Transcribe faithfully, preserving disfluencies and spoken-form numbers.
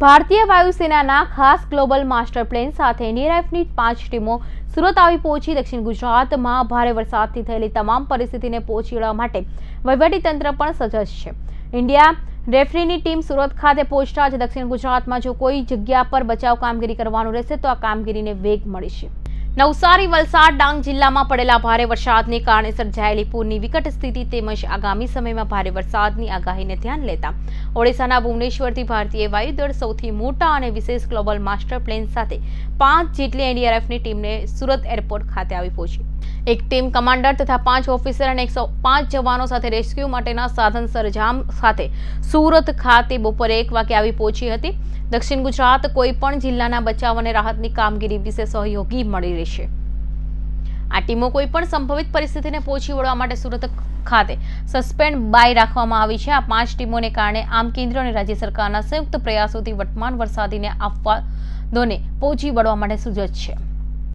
ભારતીય વાયુસેનાના ખાસ ગ્લોબલ માસ્ટર પ્લેન સાથે નિરાઇફની પાંચ ટીમો સુરત આવી પહોંચી દક્ષિણ ગુજરાતમાં ભારે વરસાદથી થયેલી તમામ પરિસ્થિતિને પહોંચી વળવા માટે વહીવટીતંત્ર પણ સજજ છે. ઇન્ડિયા રેફરીની ટીમ સુરત ખાતે પહોંચતા જ દક્ષિણ ગુજરાતમાં જો કોઈ જગ્યા પર બચાવ કામગીરી કરવાનું રહેશે તો આ કામગીરીને વેગ મળી છે. નવસારી, વલસાડ, ડાંગ જિલ્લામાં પડેલા ભારે વરસાદને કારણે સર્જાયેલી પૂરની વિકટ સ્થિતિ તેમજ આગામી સમયમાં ભારે વરસાદની આગાહીને ધ્યાન લેતા ઓડિશાના ભુવનેશ્વરથી ભારતીય વાયુદળ સૌથી મોટા અને વિશેષ ગ્લોબલ માસ્ટર પ્લેન સાથે પાંચ જેટલી એનડીઆરએફની ટીમને સુરત એરપોર્ટ ખાતે આવી પહોંચી. એક ટીમ કમાન્ડર તથા પાંચ ઓફિસર અને એકસો પાંચ જવાનો સાથે રેસ્ક્યુ માટેના સાધન સરંજામ સાથે સુરત ખાતે બપોરે એક વાગે આવી પહોંચી હતી. દક્ષિણ ગુજરાત કોઈપણ જિલ્લાના બચાવ અને રાહતની કામગીરી વિશે સહયોગી મળી રહેશે. આ ટીમો કોઈપણ સંભવિત પરિસ્થિતિને પહોંચી વળવા માટે સુરત ખાતે સસ્પેન્ડ બાય રાખવામાં આવી છે. આ પાંચ ટીમોને કારણે આમ કેન્દ્ર અને રાજ્ય સરકારના સંયુક્ત પ્રયાસોથી વર્તમાન વરસાદીને આફતોને પહોંચી વળવા માટે સુસજ્જ છે.